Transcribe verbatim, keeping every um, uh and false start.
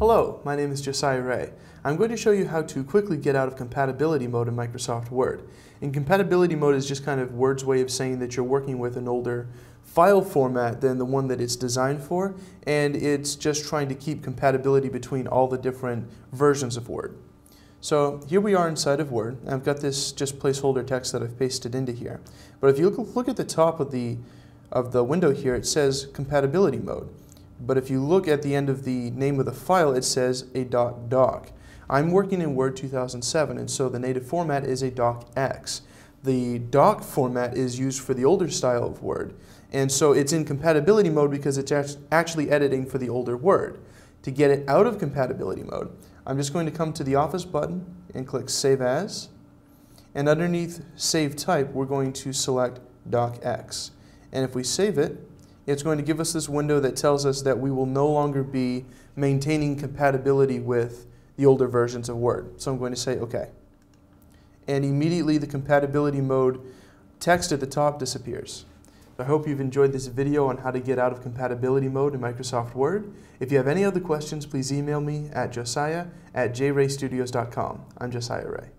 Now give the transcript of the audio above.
Hello, my name is Josiah Rea. I'm going to show you how to quickly get out of compatibility mode in Microsoft Word. And compatibility mode is just kind of Word's way of saying that you're working with an older file format than the one that it's designed for, and it's just trying to keep compatibility between all the different versions of Word. So here we are inside of Word. I've got this just placeholder text that I've pasted into here. But if you look, look at the top of the, of the window here, it says compatibility mode. But if you look at the end of the name of the file, it says a .doc. I'm working in Word two thousand seven, and so the native format is a .docx. The doc format is used for the older style of Word, and so it's in compatibility mode because it's actually editing for the older Word. To get it out of compatibility mode, I'm just going to come to the Office button and click Save As, and underneath Save Type, we're going to select .docx. And if we save it, it's going to give us this window that tells us that we will no longer be maintaining compatibility with the older versions of Word. So I'm going to say OK. And immediately the compatibility mode text at the top disappears. I hope you've enjoyed this video on how to get out of compatibility mode in Microsoft Word. If you have any other questions, please email me at josiah at j ray studios dot com. I'm Josiah Rea.